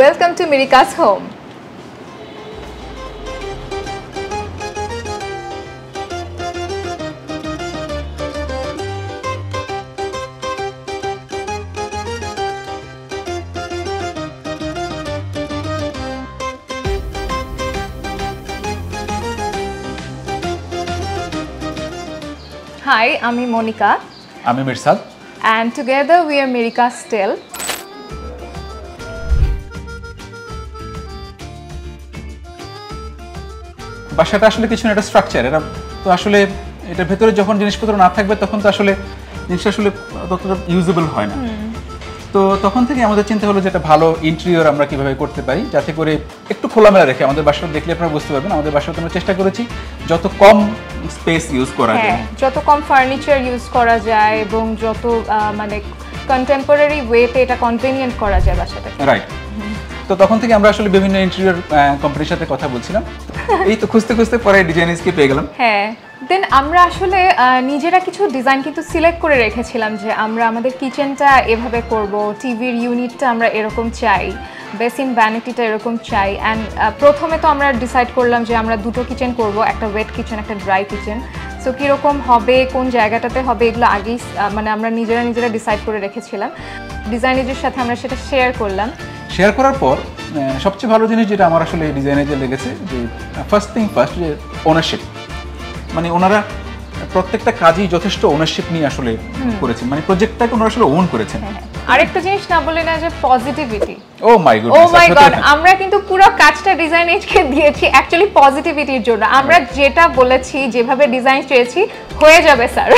Welcome to Mirika's home. Hi, I'm Monica. I'm Mirsa. And together we are Mirika still. বাসাটা আসলে কিছু না, এটা স্ট্রাকচার। এরা তো আসলে এটার ভেতরে যখন জিনিসপত্র না থাকবে তখন তো আসলে জিনিসটা আসলে ততটা ইউজেবল হয় না। তো তখন থেকে আমাদের চিন্তা হলো যে একটা ভালো ইন্টেরিয়র আমরা কীভাবে করতে পারি, যাতে করে একটু খোলামেলা রেখে আমাদের বাসাটা দেখলে আপনারা বুঝতে পারবেন। আমাদের বাসাটা আমরা চেষ্টা করেছি যত কম স্পেস ইউজ করা যায়, যত কম ফার্নিচার ইউজ করা যায় এবং যত মানে কন্টেম্পোরারি ওয়েতে এটা কনভেনিয়েন্ট করা যায় বাসাটা, রাইট। তো তখন থেকে আমরা আসলে বিভিন্ন ইন্টেরিয়র কোম্পানির সাথে কথা বলছিলাম, এই তো খুঁজতে খুঁজতে পরে ডিজাইনার্সকে পেয়ে গেলাম। হ্যাঁ, দেন আমরা আসলে নিজেরা কিছু ডিজাইন কিন্তু সিলেক্ট করে রেখেছিলাম যে আমরা আমাদের কিচেনটা এভাবে করব, টিভির ইউনিটটা আমরা এরকম চাই, বেসিন ভ্যানিটিটা এরকম চাই। অ্যান্ড প্রথমে তো আমরা ডিসাইড করলাম যে আমরা দুটো কিচেন করব, একটা ওয়েট কিচেন, একটা ড্রাই কিচেন। সো কীরকম হবে, কোন জায়গাটাতে হবে, এগুলো আগেই মানে আমরা নিজেরা ডিসাইড করে রেখেছিলাম। ডিজাইনারদের সাথে আমরা সেটা শেয়ার করলাম। শেয়ার করার পর সবচেয়ে ভালো জিনিস যেটা আমার আসলে ডিজাইনারদের লেগেছে, যে ফার্স্ট থিং ফার্স্ট, যে ওনারশিপ। মানে ওনারা প্রত্যেকটা কাজই যথেষ্ট ওনারশিপ নিয়ে আসলে করেছেন, মানে প্রজেক্টটাকে ওনারা আসলে ওন করেছেন। আরেকটা জিনিস না বলে না, যে positivity. Oh my god, oh my god, আমরা কিন্তু পুরো কাজটা DesignAge কে দিয়েছি অ্যাকচুয়ালি পজিটিভিটির জন্য। আমরা যেটা বলেছি, যেভাবে ডিজাইন চেয়েছি, হয়ে যাবে স্যার,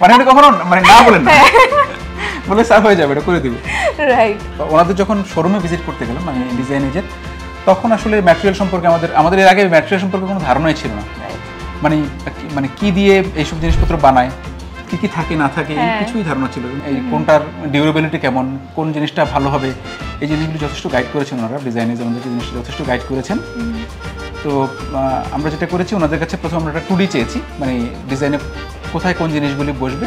মানে এটা কখনো মানে না বলেন না, বলে স্যার হয়ে যাবে, এটা করে দিবে, রাইট। ওনাদের যখন শোরুমে ভিজিট করতে গেলাম মানে DesignAge-এর, তখন আসলে ম্যাটেরিয়াল সম্পর্কে আমাদের এর আগে ম্যাটেরিয়াল সম্পর্কে কোনো ধারণাই ছিল না। মানে কি দিয়ে এইসব জিনিসপত্র বানায়, কি কি থাকে না থাকে, কিছুই ধারণা ছিল। এই কোনটার ডিউরেবিলিটি কেমন, কোন জিনিসটা ভালো হবে, এই জিনিসগুলো যথেষ্ট গাইড করেছেন ওনারা। ডিজাইনে আমাদেরকে জিনিসটা যথেষ্ট গাইড করেছেন। তো আমরা যেটা করেছি, ওনাদের কাছে প্রথম আমরা একটা 2D চেয়েছি, মানে ডিজাইনে কোথায় কোন জিনিসগুলি বসবে।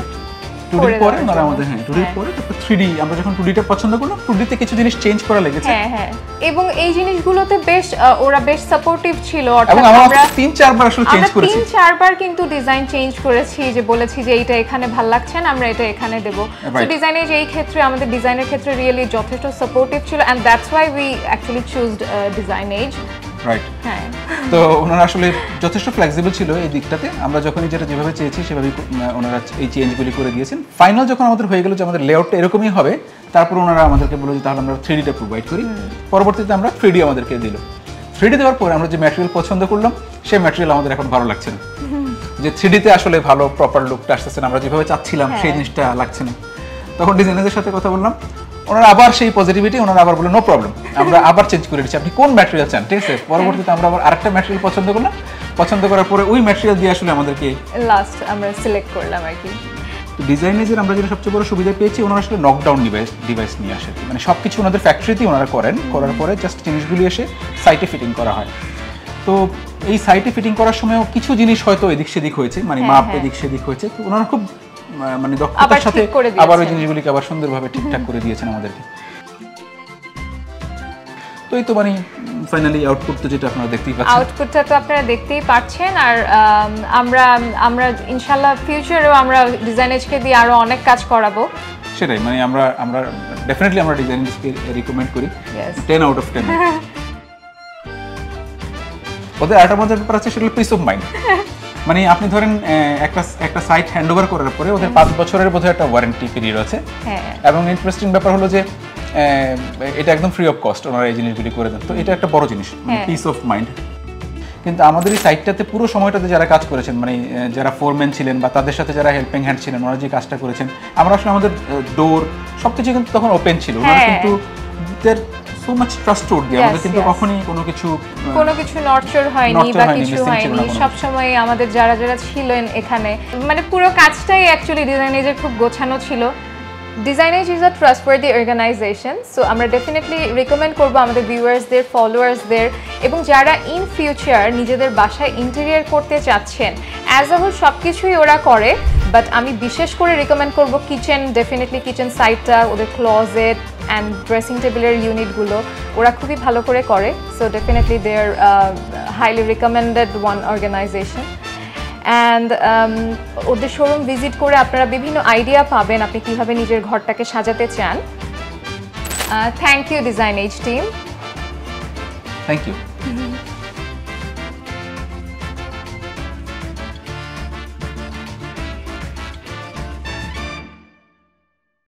2D পরে ওনারা আমাদের, হ্যাঁ 2D পরে তারপর 3D। আমরা যখন 2Dটা পছন্দ করলাম, 2Dতে কিছু জিনিস চেঞ্জ করা লেগেছে। হ্যাঁ হ্যাঁ, এবং এই জিনিসগুলোতে বেশ ওরা বেশ সাপোর্টিভ ছিল। অর্থাৎ আমরা 3-4 বার আসলে চেঞ্জ করেছি, 3-4 বার কিন্তু ডিজাইন চেঞ্জ করেছি, যে বলেছি যে এটা এখানে ভালো লাগছে না, আমরা এটা এখানে দেব। তো ডিজাইনে যে এই ক্ষেত্রে আমাদের ডিজাইনের ক্ষেত্রে রিয়েলি যথেষ্ট সাপোর্টিভ ছিল, and that's why we actually choose DesignAge, right. হ্যাঁ, তো ওনারা আসলে যথেষ্ট ফ্লেক্সিবল ছিল এই দিকটাতে। আমরা যখনই যেটা যেভাবে চেয়েছি সেভাবেই ওনারা এই চেঞ্জগুলি করে দিয়েছেন। ফাইনাল যখন আমাদের হয়ে গেল যে আমাদের লেআউটটা এরকমই হবে, তারপর ওনারা আমাদেরকে বলল যে তাহলে আমরা 3Dটা প্রোভাইড করি। পরবর্তীতে আমরা 3D আমাদেরকে দিল। 3D দেওয়ার পরে আমরা যে ম্যাটেরিয়াল পছন্দ করলাম, সেই ম্যাটেরিয়াল আমাদের এখন ভালো লাগছে না, যে 3Dতে আসলে ভালো প্রপার লুকটা আসতেছে না, আমরা যেভাবে চাচ্ছিলাম সেই জিনিসটা লাগছে না। তখন ডিজাইনারদের সাথে কথা বললাম, ওনারা আবার সেই পজিটিভিটি, ওনারা আবার বললো নো প্রবলেম, আমরা আবার চেঞ্জ করে দিচ্ছি, আপনি কোন ম্যাটেরিয়াল চান, ঠিক আছে। পরবর্তীতে আমরা আবার আরেকটা ম্যাটেরিয়াল পছন্দ করলাম, পছন্দ করার পরে ওই ম্যাটেরিয়াল দিয়ে আসলে আমাদেরকে লাস্ট আমরা সিলেক্ট করলাম আর কি। ডিজাইনারদের আমরা যেটা সবচেয়ে বড় সুবিধা পেয়েছি, ওনারা আসলে নকডাউন ডিভাইস নিয়ে আসেন, মানে সব কিছু ওনাদের ফ্যাক্টরিতেই ওনারা করেন, করার পরে জাস্ট জিনিসগুলি এসে সাইটে ফিটিং করা হয়। তো এই সাইটে ফিটিং করার সময়ও কিছু জিনিস হয়তো এদিক সেদিক হয়েছে, মানে মাপ এদিক সেদিক হয়েছে, তো ওনারা খুব মানে দক্ষতার সাথে আবার ওই জিনিসগুলিকে আবার সুন্দরভাবে ঠিকঠাক করে দিয়েছেন আমাদেরকে। তো এই তো মানে ফাইনালি আউটপুটটা যেটা আপনারা দেখতেই পাচ্ছেন, আউটপুটটা তো আপনারা দেখতেই পাচ্ছেন। আর আমরা ইনশাআল্লাহ ফিউচারেও আমরা DesignAge কে দিয়ে আরো অনেক কাজ করাবো, সেটাই। মানে আমরা ডেফিনেটলি আমরা DesignAge কে রিকমেন্ড করি 10/10। ওদের আরেকটা মজার ব্যাপার আছে, সেটা পিস অফ মাইন্ড। মানে আপনি ধরেন একটা সাইট হ্যান্ড ওভার করার পরে ওদের 5 বছরের বোধহয় একটা ওয়ারেন্টি পিরিয়ড আছে। হ্যাঁ, এবং ইন্টারেস্টিং ব্যাপার হলো যে এটা একদম ফ্রি অফ কস্ট ওনারা এই জিনিসগুলি করে দেন। তো এটা একটা বড় জিনিস, পিস অফ মাইন্ড। কিন্তু আমাদের এই সাইটটাতে পুরো সময়টাতে যারা কাজ করেছেন, মানে যারা ফোরম্যান ছিলেন বা তাদের সাথে যারা হেল্পিং হ্যান্ড ছিলেন, ওনারা যে কাজটা করেছেন, আমরা আসলে আমাদের ডোর সব কিছু কিন্তু তখন ওপেন ছিল। ওনারা কিন্তু so much trust ওর দিয়ে আমাদের, কিন্তু কখনোই কোনো কিছু নড়চড় হয়নি বা কিছু হয়নি। সব সময় আমাদের যারা ছিলেন এখানে, মানে পুরো কাজটাই অ্যাকচুয়ালি DesignAge খুব গোছানো ছিল। DesignAge is a trustworthy organization, so আমরা ডেফিনেটলি রিকমেন্ড করব আমাদের ভিউয়ার্সদের, ফলোয়ার্সদের, এবং যারা ইন ফিউচার নিজেদের বাসায় ইন্টেরিয়র করতে চাচ্ছেন, অ্যাজ আ হোল সব কিছুই ওরা করে। বাট আমি বিশেষ করে রেকমেন্ড করবো কিচেন, ডেফিনেটলি কিচেন সাইডটা, ওদের ক্লোজেট অ্যান্ড ড্রেসিং টেবিলের ইউনিটগুলো ওরা খুবই ভালো করে করে। So definitely they are highly recommended one organization. And ওদের শোরুম ভিজিট করে আপনারা বিভিন্ন আইডিয়া পাবেন আপনি কীভাবে নিজের ঘরটাকে সাজাতে চান। Thank you, DesignAge team. Thank you.